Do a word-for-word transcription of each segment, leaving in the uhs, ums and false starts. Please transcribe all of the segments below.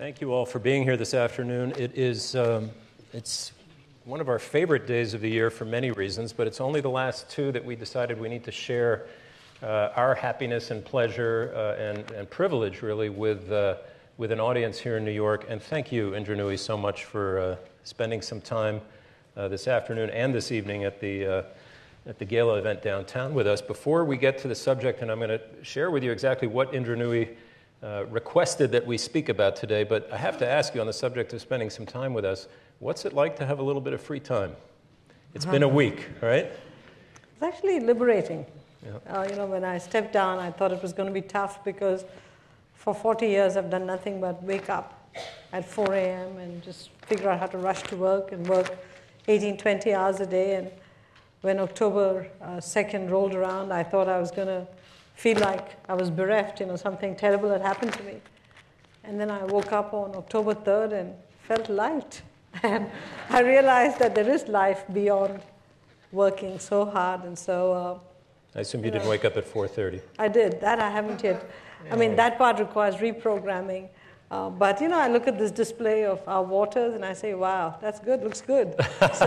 Thank you all for being here this afternoon. It is, um, it's one of our favorite days of the year for many reasons, but it's only the last two that we decided we need to share uh, our happiness and pleasure uh, and, and privilege, really, with, uh, with an audience here in New York. And thank you, Indra Nooyi, so much for uh, spending some time uh, this afternoon and this evening at the uh, at the gala event downtown with us. Before we get to the subject, and I'm going to share with you exactly what Indra Nooyi uh, requested that we speak about today, but I have to ask you on the subject of spending some time with us, what's it like to have a little bit of free time? It's uh-huh. been a week, right? It's actually liberating. Yeah. Uh, you know, when I stepped down, I thought it was going to be tough because for forty years I've done nothing but wake up at four a m and just figure out how to rush to work and work eighteen, twenty hours a day. And when October second rolled around, I thought I was going to feel like I was bereft, you know, something terrible had happened to me. And then I woke up on October third and felt light. And I realized that there is life beyond working so hard. And so Uh, I assume you, you didn't know, wake up at four thirty. I did. That I haven't yet. Yeah. I mean, that part requires reprogramming. Uh, but, you know, I look at this display of our waters and I say, wow, that's good, looks good. So,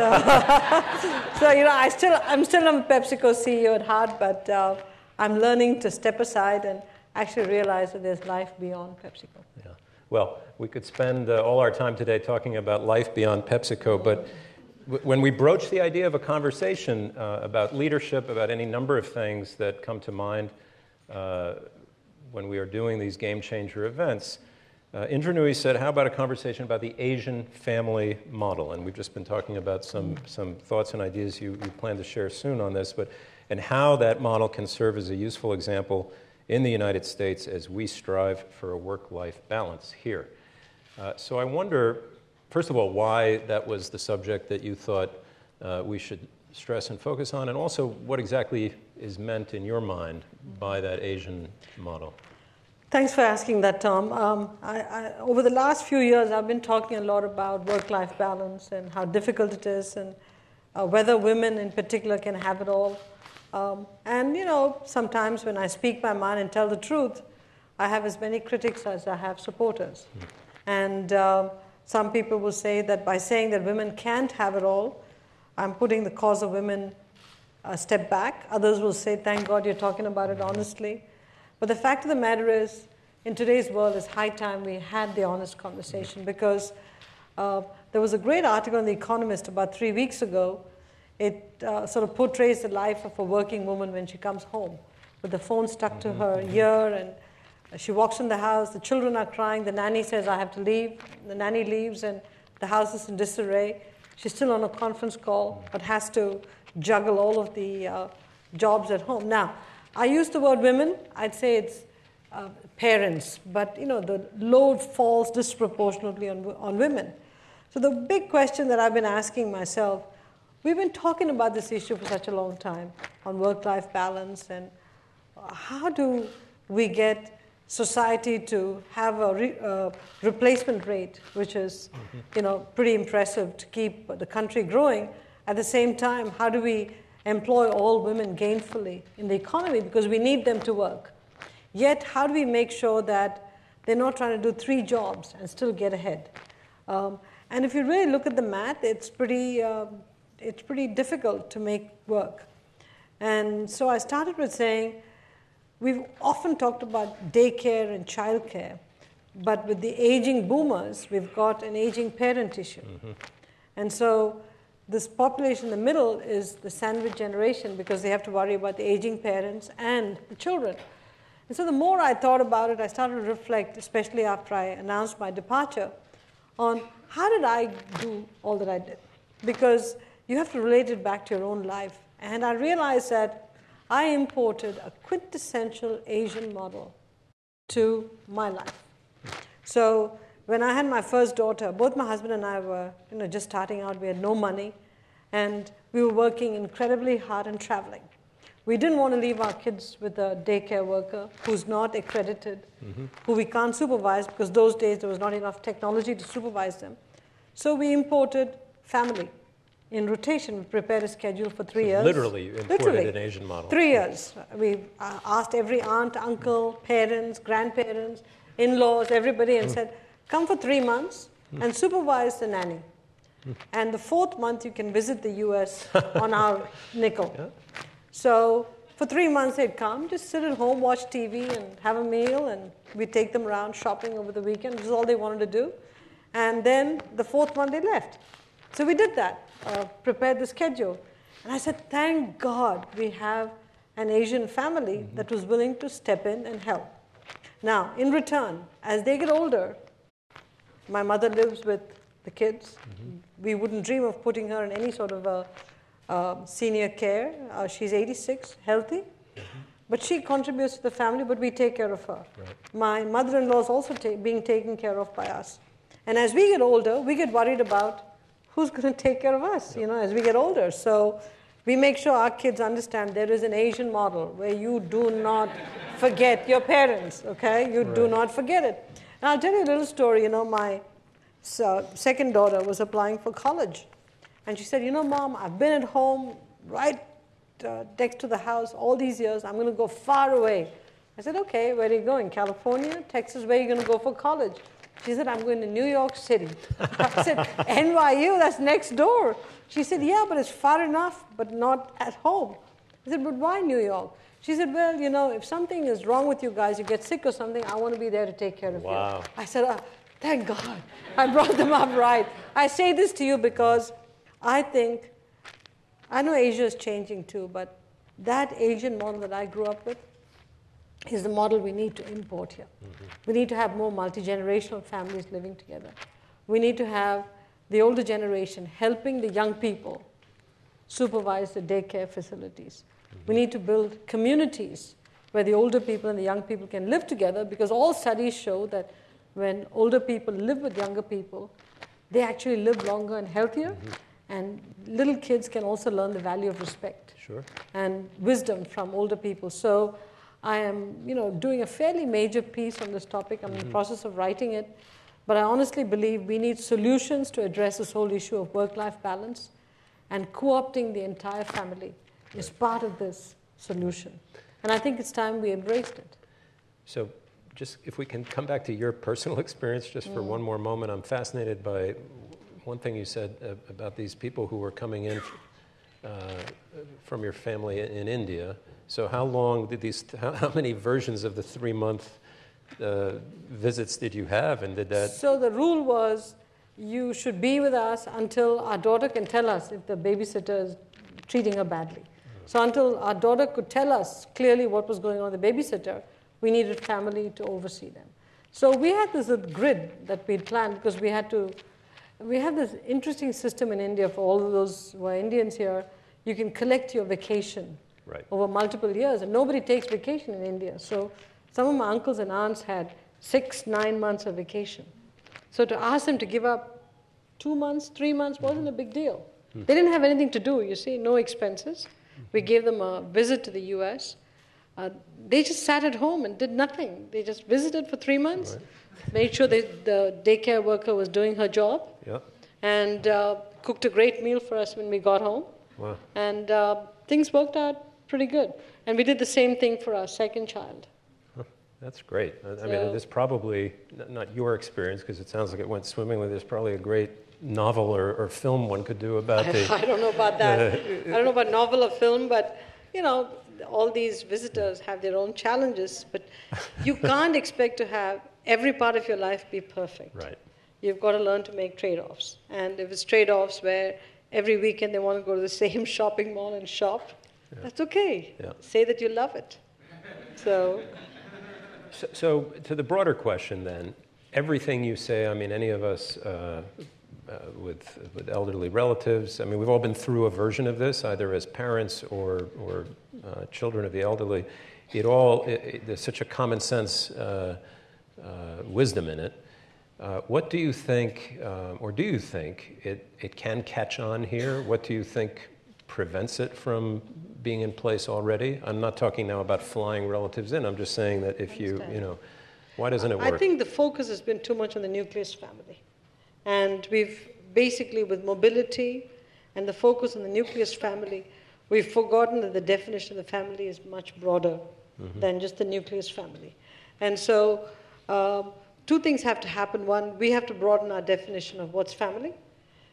so you know, I still, I'm still a PepsiCo C E O at heart, but uh, I'm learning to step aside and actually realize that there's life beyond PepsiCo. Yeah. Well, we could spend uh, all our time today talking about life beyond PepsiCo, but w when we broach the idea of a conversation uh, about leadership, about any number of things that come to mind uh, when we are doing these game changer events, Uh, Indra Nooyi said, how about a conversation about the Asian family model? And we've just been talking about some, some thoughts and ideas you, you plan to share soon on this, but, and how that model can serve as a useful example in the United States as we strive for a work-life balance here. Uh, so I wonder, first of all, why that was the subject that you thought uh, we should stress and focus on, and also what exactly is meant in your mind by that Asian model? Thanks for asking that, Tom. Um, I, I, over the last few years, I've been talking a lot about work-life balance and how difficult it is, and uh, whether women in particular can have it all. Um, and, you know, sometimes when I speak my mind and tell the truth, I have as many critics as I have supporters. Mm. And um, some people will say that by saying that women can't have it all, I'm putting the cause of women a step back. Others will say, thank God you're talking about it honestly. But the fact of the matter is, in today's world, it's high time we had the honest conversation, because uh, there was a great article in The Economist about three weeks ago. It uh, sort of portrays the life of a working woman when she comes home, with the phone stuck to her ear, and she walks in the house, the children are crying, the nanny says, I have to leave. The nanny leaves, and the house is in disarray. She's still on a conference call, but has to juggle all of the uh, jobs at home. Now, I use the word women, I'd say it's uh, parents, but you know, the load falls disproportionately on, on women. So the big question that I've been asking myself, we've been talking about this issue for such a long time, on work-life balance, and how do we get society to have a re, uh, replacement rate, which is mm-hmm. you know, pretty impressive to keep the country growing. At the same time, how do we employ all women gainfully in the economy, because we need them to work. Yet, how do we make sure that they're not trying to do three jobs and still get ahead? Um, and if you really look at the math, it's pretty, uh, it's pretty difficult to make work. And so I started with saying, we've often talked about daycare and childcare, but with the aging boomers, we've got an aging parent issue. Mm-hmm. And so this population in the middle is the sandwich generation, because they have to worry about the aging parents and the children. And so the more I thought about it, I started to reflect, especially after I announced my departure, on how did I do all that I did? Because you have to relate it back to your own life. And I realized that I imported a quintessential Asian model to my life. So when I had my first daughter, both my husband and I were, you know, just starting out. We had no money, and we were working incredibly hard and traveling. We didn't want to leave our kids with a daycare worker who's not accredited, mm-hmm. who we can't supervise, because those days there was not enough technology to supervise them. So we imported family in rotation. We prepared a schedule for three so years. Literally, you imported literally. an Asian model. Three years. We asked every aunt, uncle, parents, grandparents, in-laws, everybody, and mm. said, come for three months and supervise the nanny. And the fourth month, you can visit the U S on our nickel. Yeah. So for three months, they'd come, just sit at home, watch T V, and have a meal. And we'd take them around shopping over the weekend. This is all they wanted to do. And then the fourth month, they left. So we did that, uh, prepared the schedule. And I said, thank God we have an Asian family mm-hmm. that was willing to step in and help. Now, in return, as they get older, my mother lives with the kids. Mm-hmm. We wouldn't dream of putting her in any sort of a, uh, senior care. Uh, she's eighty-six, healthy. Mm-hmm. But she contributes to the family, but we take care of her. Right. My mother-in-law is also ta- being taken care of by us. And as we get older, we get worried about who's going to take care of us, yeah. you know, as we get older. So we make sure our kids understand there is an Asian model where you do not forget your parents, okay? You right. do not forget it. And I'll tell you a little story. You know, my so, second daughter was applying for college. And she said, you know, Mom, I've been at home right uh, next to the house all these years. I'm going to go far away. I said, okay, where are you going? California, Texas, where are you going to go for college? She said, I'm going to New York City. I said, N Y U, that's next door. She said, yeah, but it's far enough, but not at home. I said, but why New York? She said, well, you know, if something is wrong with you guys, you get sick or something, I want to be there to take care of wow. you. I said, oh, thank God I brought them up right. I say this to you because I think, I know Asia is changing too, but that Asian model that I grew up with, is the model we need to import here. Mm-hmm. We need to have more multi-generational families living together. We need to have the older generation helping the young people supervise the daycare facilities. Mm-hmm. We need to build communities where the older people and the young people can live together, because all studies show that when older people live with younger people, they actually live longer and healthier, mm-hmm. and little kids can also learn the value of respect sure. and wisdom from older people. So I am, you know, doing a fairly major piece on this topic. I'm mm-hmm. in the process of writing it. But I honestly believe we need solutions to address this whole issue of work-life balance. And co-opting the entire family right. is part of this solution. And I think it's time we embraced it. So just if we can come back to your personal experience just for mm. one more moment. I'm fascinated by one thing you said about these people who were coming in uh, from your family in India. So how long did these, how, how many versions of the three-month uh, visits did you have, and did that? So the rule was you should be with us until our daughter can tell us if the babysitter is treating her badly. Mm-hmm. So until our daughter could tell us clearly what was going on with the babysitter, we needed family to oversee them. So we had this grid that we'd planned because we had to, we had this interesting system in India for all of those who are Indians here. You can collect your vacation. Right. Over multiple years, and nobody takes vacation in India. So some of my uncles and aunts had six, nine months of vacation. So to ask them to give up two months, three months wasn't a big deal. Mm-hmm. They didn't have anything to do, you see, no expenses. Mm-hmm. We gave them a visit to the U S. Uh, they just sat at home and did nothing. They just visited for three months, right. made sure that the daycare worker was doing her job, yep. and uh, cooked a great meal for us when we got home. Wow. And uh, things worked out pretty good. And we did the same thing for our second child. Huh. That's great. I, so, I mean, this probably, not your experience, because it sounds like it went swimmingly, there's probably a great novel or, or film one could do about I, the... I don't know about that. Uh, I don't know about novel or film, but, you know, all these visitors have their own challenges, but you can't expect to have every part of your life be perfect. Right. You've got to learn to make trade-offs. And if it's trade-offs where every weekend they want to go to the same shopping mall and shop, yeah. That's okay. Yeah. Say that you love it. So. so, so to the broader question, then, everything you say. I mean, any of us uh, uh, with with elderly relatives. I mean, we've all been through a version of this, either as parents or or uh, children of the elderly. It all it, it, there's such a common sense uh, uh, wisdom in it. Uh, what do you think, um, or do you think it it can catch on here? What do you think prevents it from being in place already? I'm not talking now about flying relatives in. I'm just saying that if you, you know, why doesn't it work? I think the focus has been too much on the nucleus family. And we've basically, with mobility and the focus on the nucleus family, we've forgotten that the definition of the family is much broader mm-hmm. than just the nucleus family. And so uh, two things have to happen. One, we have to broaden our definition of what's family.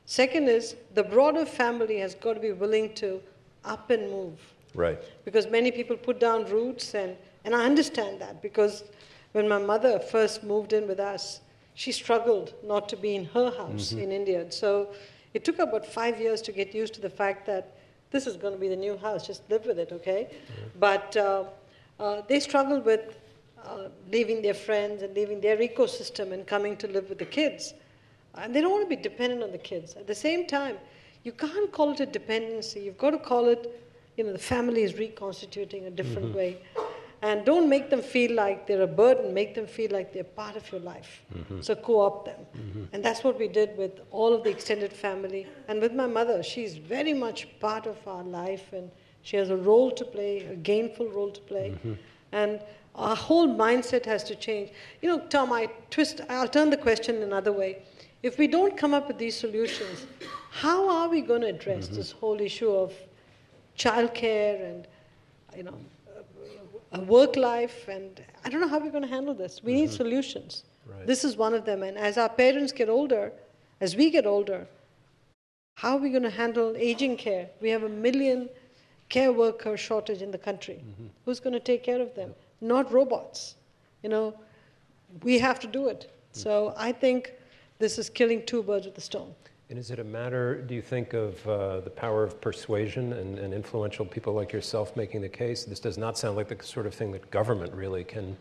Second is, the broader family has got to be willing to up and move. Right. Because many people put down roots, and, and I understand that, because when my mother first moved in with us, she struggled not to be in her house mm-hmm. in India. So it took about five years to get used to the fact that this is going to be the new house, just live with it, okay? Yeah. But uh, uh, they struggled with uh, leaving their friends and leaving their ecosystem and coming to live with the kids. And they don't want to be dependent on the kids. At the same time, you can't call it a dependency. You've got to call it, you know, the family is reconstituting a different mm-hmm. way. And don't make them feel like they're a burden. Make them feel like they're part of your life. Mm-hmm. So co-opt them. Mm-hmm. And that's what we did with all of the extended family. And with my mother, she's very much part of our life, and she has a role to play, a gainful role to play. Mm-hmm. And our whole mindset has to change. You know, Tom, I twist, I'll turn the question another way. If we don't come up with these solutions, how are we going to address mm-hmm. this whole issue of childcare and, you know, a work life, and I don't know how we're going to handle this. We mm-hmm. need solutions. Right. This is one of them. And as our parents get older, as we get older, how are we going to handle aging care? We have a million care worker shortage in the country. Mm-hmm. Who's going to take care of them? Yeah. Not robots. You know, we have to do it. Mm-hmm. So I think this is killing two birds with a stone. And is it a matter, do you think, of uh, the power of persuasion and, and influential people like yourself making the case? This does not sound like the sort of thing that government really can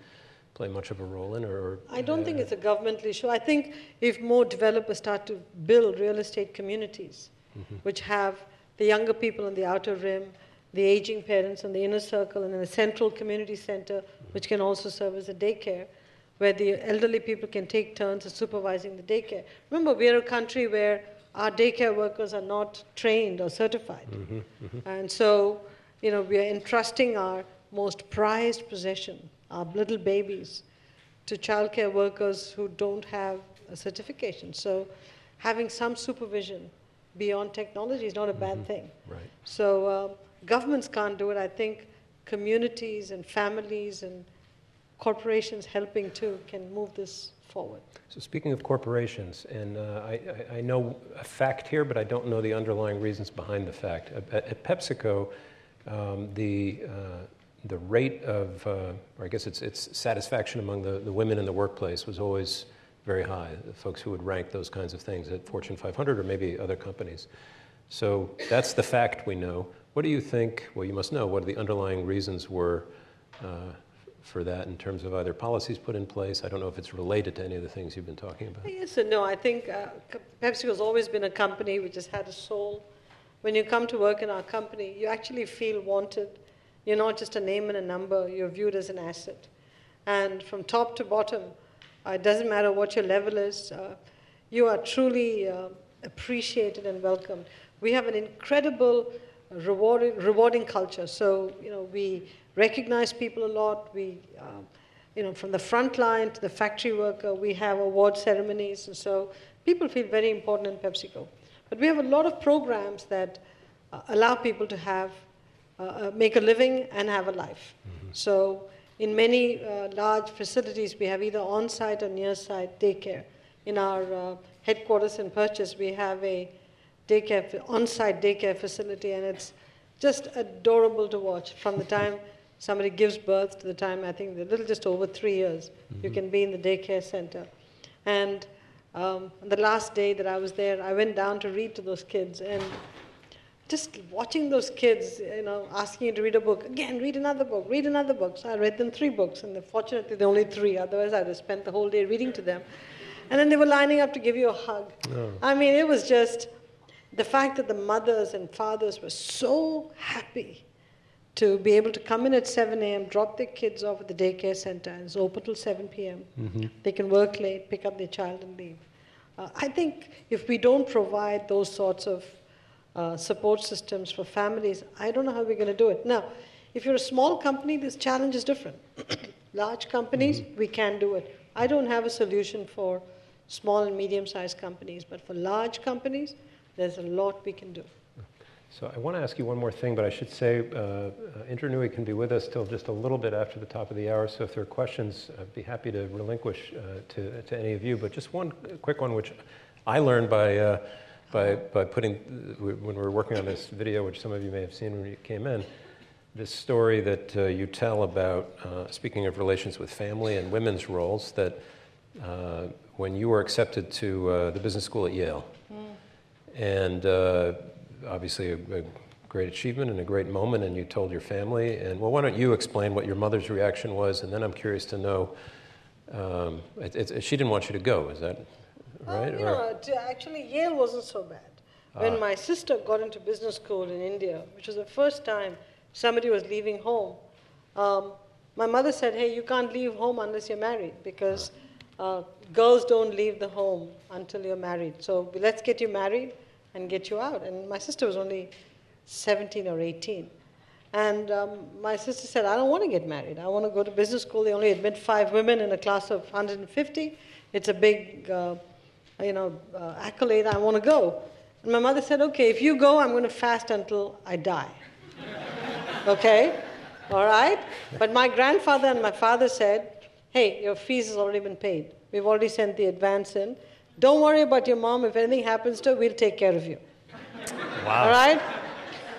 play much of a role in. Or I don't uh, think it's a governmental issue. I think if more developers start to build real estate communities, mm-hmm. which have the younger people on the outer rim, the aging parents on the inner circle, and then a central community center, mm-hmm. which can also serve as a daycare, where the elderly people can take turns at supervising the daycare. Remember, we're a country where our daycare workers are not trained or certified. Mm-hmm, mm-hmm. And so, you know, we are entrusting our most prized possession, our little babies, to childcare workers who don't have a certification. So having some supervision beyond technology is not a mm-hmm. bad thing. Right. So uh, governments can't do it. I think communities and families and corporations helping too can move this forward. So speaking of corporations, and uh, I, I, I know a fact here, but I don't know the underlying reasons behind the fact. At, at PepsiCo, um, the uh, the rate of, uh, or I guess it's it's satisfaction among the, the women in the workplace was always very high. The folks who would rank those kinds of things at Fortune five hundred or maybe other companies. So that's the fact we know. What do you think? Well, you must know what the underlying reasons were. Uh, for that in terms of either policies put in place? I don't know if it's related to any of the things you've been talking about. Yes and no. I think uh, PepsiCo has always been a company which has had a soul. When you come to work in our company, you actually feel wanted. You're not just a name and a number. You're viewed as an asset. And from top to bottom, uh, it doesn't matter what your level is, uh, you are truly uh, appreciated and welcomed. We have an incredible rewarding, rewarding culture. So, you know, we recognize people a lot. We, um, you know, from the front line to the factory worker, we have award ceremonies, and so people feel very important in PepsiCo. But we have a lot of programs that uh, allow people to have, uh, uh, make a living and have a life. Mm-hmm. So in many uh, large facilities, we have either on-site or near-site daycare. In our uh, headquarters in Purchase, we have a daycare, on-site daycare facility, and it's just adorable to watch from the time somebody gives birth to the time, I think, a little just over three years, mm-hmm. you can be in the daycare center. And um, the last day that I was there, I went down to read to those kids. And just watching those kids, you know, asking you to read a book. Again, read another book, read another book. So I read them three books. And fortunately, they're only three. Otherwise, I would have spent the whole day reading to them. And then they were lining up to give you a hug. Oh. I mean, it was just the fact that the mothers and fathers were so happy to be able to come in at seven a m, drop their kids off at the daycare center, and it's open till seven p m Mm-hmm. They can work late, pick up their child, and leave. Uh, I think if we don't provide those sorts of uh, support systems for families, I don't know how we're going to do it. Now, if you're a small company, this challenge is different. Large companies, mm-hmm. we can do it. I don't have a solution for small and medium-sized companies, but for large companies, there's a lot we can do. So I want to ask you one more thing, but I should say uh, Indra Nooyi can be with us till just a little bit after the top of the hour. So if there are questions, I'd be happy to relinquish uh, to, to any of you. But just one quick one, which I learned by, uh, by, by putting, when we were working on this video, which some of you may have seen when you came in, this story that uh, you tell about, uh, speaking of relations with family and women's roles, that uh, when you were accepted to uh, the business school at Yale, mm. and uh, obviously a, a great achievement and a great moment, and you told your family, and well, why don't you explain what your mother's reaction was, and then I'm curious to know, um, it, it, she didn't want you to go, is that right? Uh, no, actually Yale wasn't so bad. Ah. When my sister got into business school in India, which was the first time somebody was leaving home, um, my mother said, hey, you can't leave home unless you're married, because uh, girls don't leave the home until you're married. So let's get you married and get you out. And my sister was only seventeen or eighteen. And um, my sister said, I don't want to get married. I want to go to business school. They only admit five women in a class of one hundred fifty. It's a big uh, you know, uh, accolade. I want to go. And my mother said, OK, if you go, I'm going to fast until I die. Okay, all right? But my grandfather and my father said, hey, your fees has already been paid. We've already sent the advance in. Don't worry about your mom. If anything happens to her, we'll take care of you. Wow. All right?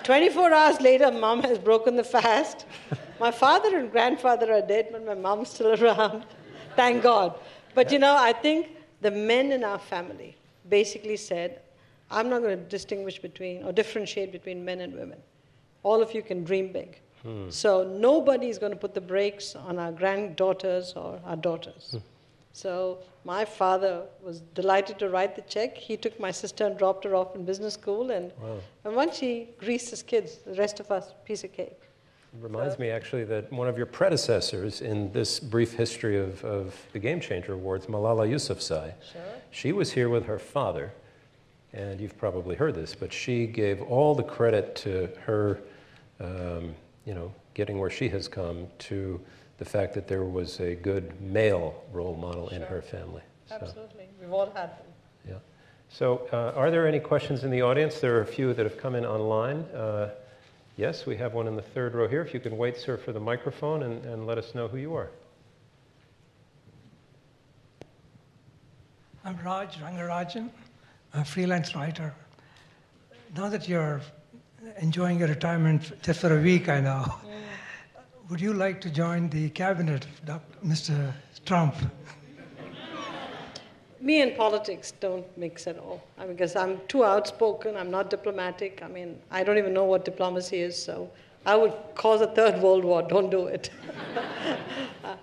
twenty-four hours later, mom has broken the fast. My father and grandfather are dead, but my mom's still around. Thank God. But you know, I think the men in our family basically said, I'm not going to distinguish between or differentiate between men and women. All of you can dream big. Hmm. So nobody's going to put the brakes on our granddaughters or our daughters. Hmm. So my father was delighted to write the check. He took my sister and dropped her off in business school. And, wow. and once he greased his kids, the rest of us, piece of cake. It reminds so. me, actually, that one of your predecessors in this brief history of, of the Game Changer Awards, Malala Yousafzai, sure. she was here with her father. And you've probably heard this, but she gave all the credit to her, um, you know, getting where she has come to the fact that there was a good male role model sure. in her family. Absolutely. So, we've all had them. Yeah. So uh, are there any questions in the audience? There are a few that have come in online. Uh, yes, we have one in the third row here. If you can wait, sir, for the microphone and, and let us know who you are. I'm Raj Rangarajan. A freelance writer. Now that you're enjoying your retirement just for a week, I know, yeah. would you like to join the cabinet of Mister Trump? Me and politics don't mix at all. I mean, because I'm too outspoken. I'm not diplomatic. I mean, I don't even know what diplomacy is. So I would cause a third world war. Don't do it. uh,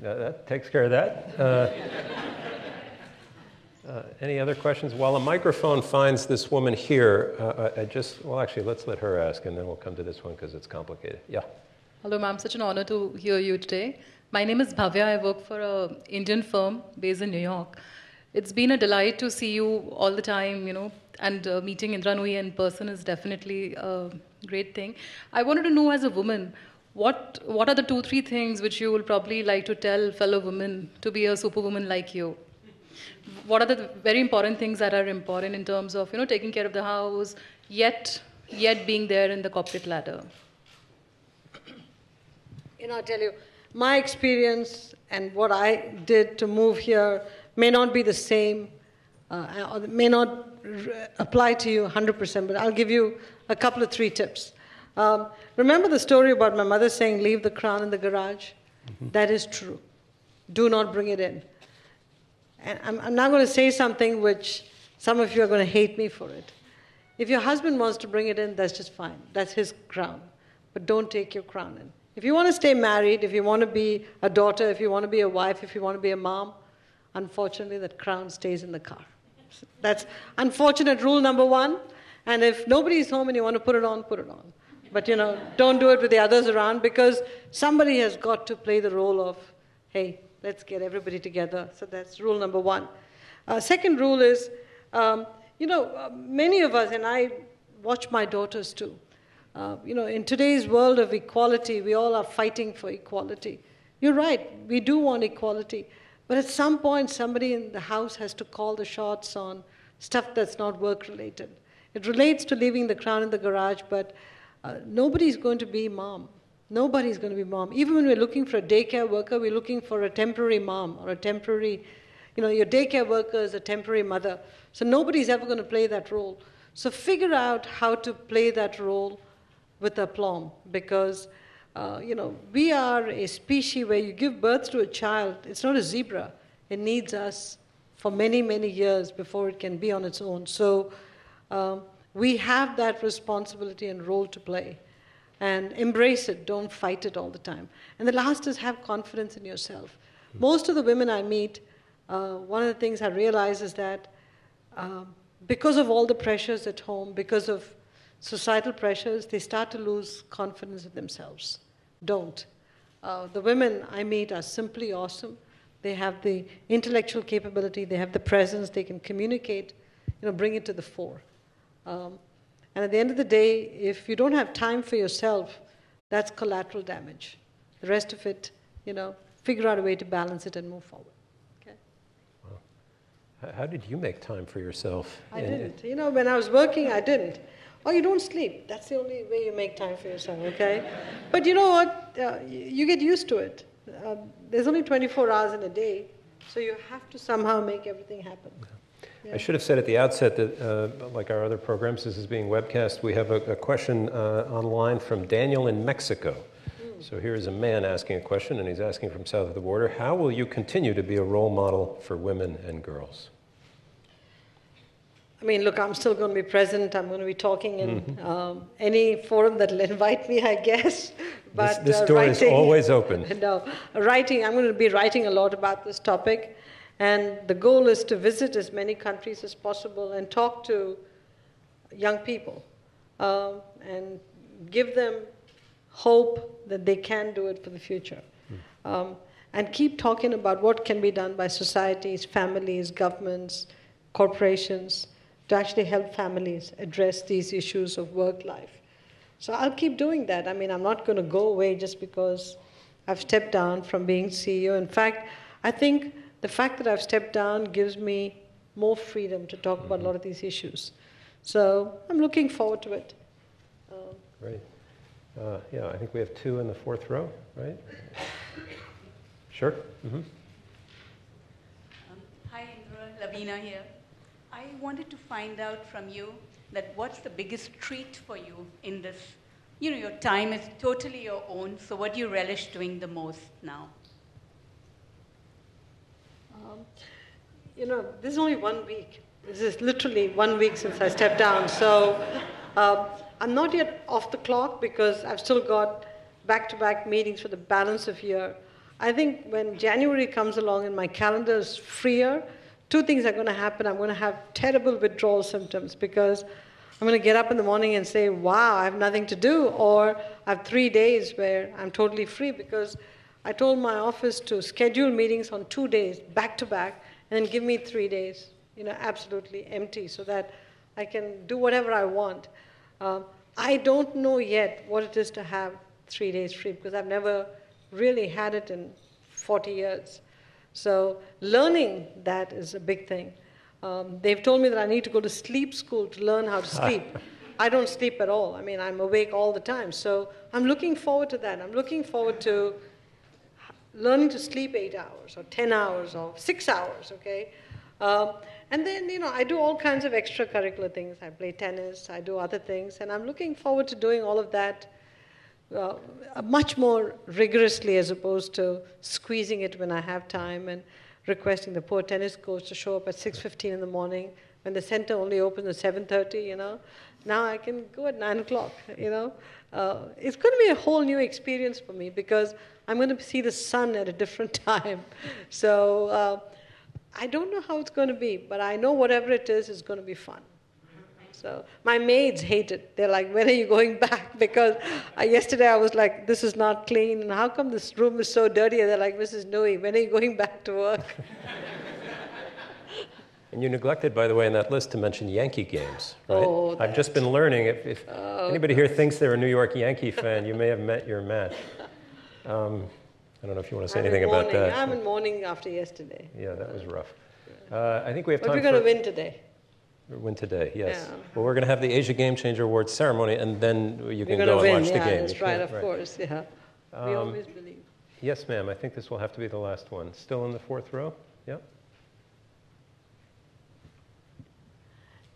that takes care of that. Uh, Uh, any other questions? While a microphone finds this woman here, uh, I, I just, well, actually, let's let her ask, and then we'll come to this one because it's complicated. Yeah. Hello, ma'am. Such an honor to hear you today. My name is Bhavya. I work for an Indian firm based in New York. It's been a delight to see you all the time, you know, and uh, meeting Indra Nooyi in person is definitely a great thing. I wanted to know, as a woman, what, what are the two, three things which you will probably like to tell fellow women to be a superwoman like you? What are the very important things that are important in terms of, you know, taking care of the house, yet, yet being there in the corporate ladder? You know, I'll tell you, my experience and what I did to move here may not be the same, uh, or may not apply to you one hundred percent, but I'll give you a couple of three tips. Um, remember the story about my mother saying, leave the crown in the garage? Mm-hmm. That is true. Do not bring it in. And I'm, I'm now going to say something which some of you are going to hate me for it. If your husband wants to bring it in, that's just fine. That's his crown. But don't take your crown in. If you want to stay married, if you want to be a daughter, if you want to be a wife, if you want to be a mom, unfortunately, that crown stays in the car. That's unfortunate rule number one. And if nobody's home and you want to put it on, put it on. But, you know, don't do it with the others around, because somebody has got to play the role of, hey, let's get everybody together. So that's rule number one. Uh, second rule is, um, you know, uh, many of us, and I watch my daughters too, uh, you know, in today's world of equality, we all are fighting for equality. You're right, we do want equality. But at some point, somebody in the house has to call the shots on stuff that's not work-related. It relates to leaving the crown in the garage, but uh, nobody's going to be mom. Nobody's going to be mom. Even when we're looking for a daycare worker, we're looking for a temporary mom or a temporary, you know, your daycare worker is a temporary mother. So nobody's ever going to play that role. So figure out how to play that role with aplomb, because uh, you know, we are a species where you give birth to a child, it's not a zebra. It needs us for many, many years before it can be on its own. So um, we have that responsibility and role to play. And embrace it, don't fight it all the time. And the last is have confidence in yourself. Most of the women I meet, uh, one of the things I realize is that um, because of all the pressures at home, because of societal pressures, they start to lose confidence in themselves. Don't. Uh, the women I meet are simply awesome. They have the intellectual capability, they have the presence, they can communicate, you know, bring it to the fore. Um, and at the end of the day, if you don't have time for yourself, that's collateral damage. The rest of it, you know, figure out a way to balance it and move forward. How did you make time for yourself? I didn't. You know, when I was working, I didn't. Oh, you don't sleep. That's the only way you make time for yourself, okay? But you know what? Uh, you get used to it. Uh, there's only twenty-four hours in a day, so you have to somehow make everything happen. Yeah. I should have said at the outset that, uh, like our other programs, this is being webcast. We have a, a question uh, online from Daniel in Mexico. Mm. So here is a man asking a question, and he's asking from south of the border, how will you continue to be a role model for women and girls? I mean, look, I'm still going to be present. I'm going to be talking in mm-hmm. um, any forum that will invite me, I guess. But This, this uh, door writing, is always open. No, writing, I'm going to be writing a lot about this topic. And the goal is to visit as many countries as possible and talk to young people um, and give them hope that they can do it for the future. Mm. Um, and keep talking about what can be done by societies, families, governments, corporations, to actually help families address these issues of work life. So I'll keep doing that. I mean, I'm not going to go away just because I've stepped down from being C E O. In fact, I think the fact that I've stepped down gives me more freedom to talk mm-hmm. about a lot of these issues. So I'm looking forward to it. Um, Great. Uh, yeah, I think we have two in the fourth row, right? Sure. Mm-hmm. um, hi, Indra. Labina here. I wanted to find out from you that what's the biggest treat for you in this, you know, your time is totally your own, so what do you relish doing the most now? Um, you know, this is only one week. This is literally one week since I stepped down, so uh, I'm not yet off the clock because I've still got back-to-back meetings for the balance of year. I think when January comes along and my calendar is freer, two things are going to happen. I'm going to have terrible withdrawal symptoms because I'm going to get up in the morning and say, wow, I have nothing to do, or I have three days where I'm totally free because I told my office to schedule meetings on two days, back to back, and then give me three days, you know, absolutely empty so that I can do whatever I want. Um, I don't know yet what it is to have three days free because I've never really had it in forty years. So learning that is a big thing. Um, they've told me that I need to go to sleep school to learn how to sleep. I don't sleep at all. I mean, I'm awake all the time. So I'm looking forward to that. I'm looking forward to learning to sleep eight hours or ten hours or six hours, okay? Um, and then, you know, I do all kinds of extracurricular things. I play tennis, I do other things, and I'm looking forward to doing all of that Uh, much more rigorously as opposed to squeezing it when I have time and requesting the poor tennis coach to show up at six fifteen in the morning when the center only opens at seven thirty, you know. Now I can go at nine o'clock, you know. Uh, it's going to be a whole new experience for me because I'm going to see the sun at a different time. So uh, I don't know how it's going to be, but I know whatever it is, it's going to be fun. So my maids hate it. They're like, when are you going back? Because uh, yesterday I was like, this is not clean. And how come this room is so dirty? And they're like, Missus Nooyi, when are you going back to work? And you neglected, by the way, in that list to mention Yankee games, right? Oh, I've just been learning. If, if oh, anybody here thinks they're a New York Yankee fan, you may have met your match. Um, I don't know if you want to say I'm anything about that. I'm in mourning after yesterday. Yeah, that was rough. Uh, I think we have time for... But we're going to win today. Win today, yes. Yeah. Well, we're going to have the Asia Game Changer Awards ceremony, and then you can go and win. watch yeah, the game. That's right, of right. course, yeah. Um, we always believe. Yes, ma'am. I think this will have to be the last one. Still in the fourth row? Yeah.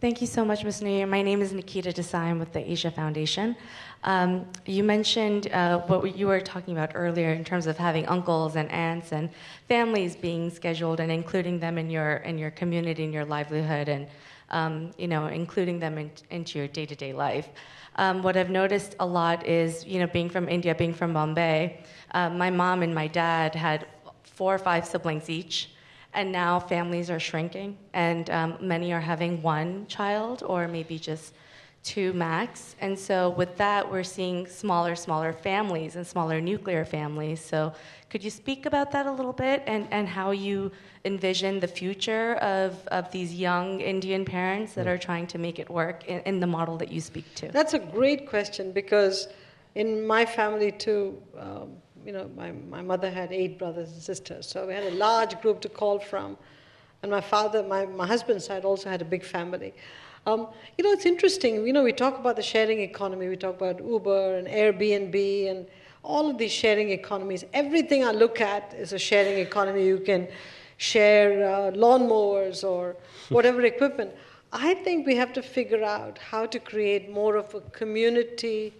Thank you so much, Miz Nooyi. My name is Nikita Desai. I'm with the Asia Foundation. Um, you mentioned uh, what you were talking about earlier in terms of having uncles and aunts and families being scheduled and including them in your in your community, in your livelihood, and um, you know, including them in, into your day-to-day life. Um, what I've noticed a lot is, you know, being from India, being from Bombay, uh, my mom and my dad had four or five siblings each. And now families are shrinking, and um, many are having one child or maybe just two max. And so with that, we're seeing smaller, smaller families and smaller nuclear families. So could you speak about that a little bit, and, and how you envision the future of, of these young Indian parents that are trying to make it work in, in the model that you speak to? That's a great question, because in my family too, um, you know, my, my mother had eight brothers and sisters, so we had a large group to call from. And my father, my, my husband's side also had a big family. Um, you know, it's interesting, you know, we talk about the sharing economy, we talk about Uber and Airbnb and all of these sharing economies. Everything I look at is a sharing economy. You can share uh, lawnmowers or whatever equipment. I think we have to figure out how to create more of a community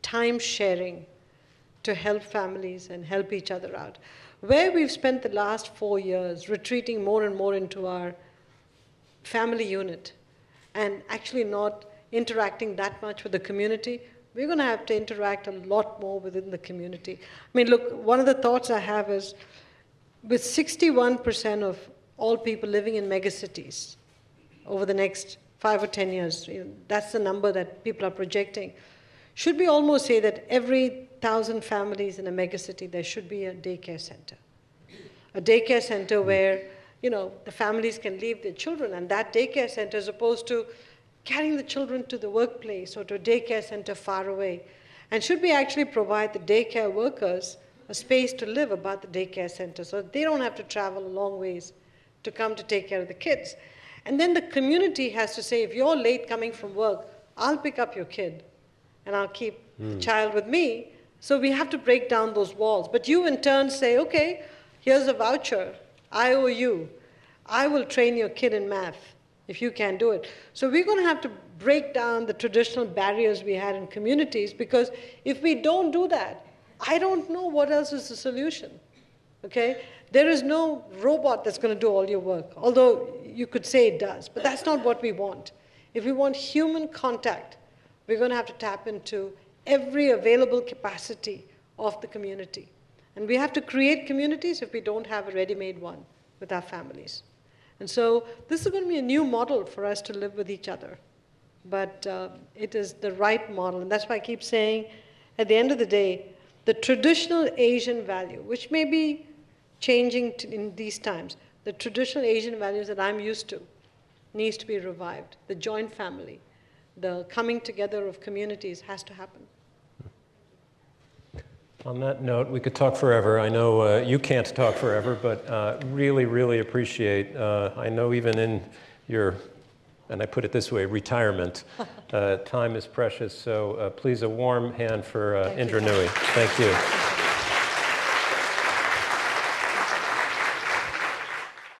time sharing to help families and help each other out. Where we've spent the last four years retreating more and more into our family unit and actually not interacting that much with the community, we're going to have to interact a lot more within the community. I mean, look, one of the thoughts I have is, with sixty-one percent of all people living in megacities over the next five or ten years, you know, that's the number that people are projecting, should we almost say that every thousand families in a megacity, there should be a daycare center. A daycare center where, you know, the families can leave their children, and that daycare center, as opposed to carrying the children to the workplace or to a daycare center far away. And should we actually provide the daycare workers a space to live about the daycare center, so they don't have to travel a long ways to come to take care of the kids? And then the community has to say, if you're late coming from work, I'll pick up your kid, and I'll keep mm. the child with me. So we have to break down those walls. But you in turn say, okay, here's a voucher, I owe you. I will train your kid in math if you can do it. So we're going to have to break down the traditional barriers we had in communities, because if we don't do that, I don't know what else is the solution, okay? There is no robot that's going to do all your work, although you could say it does, but that's not what we want. If we want human contact, we're going to have to tap into every available capacity of the community. And we have to create communities if we don't have a ready-made one with our families. And so this is going to be a new model for us to live with each other. But uh, it is the right model. And that's why I keep saying, at the end of the day, the traditional Asian value, which may be changing to, in these times, the traditional Asian values that I'm used to, needs to be revived. The joint family, the coming together of communities has to happen. On that note, we could talk forever. I know uh, you can't talk forever, but uh, really, really appreciate, uh, I know even in your, and I put it this way, retirement, uh, time is precious. So uh, please, a warm hand for uh, Indra Nooyi. Thank you.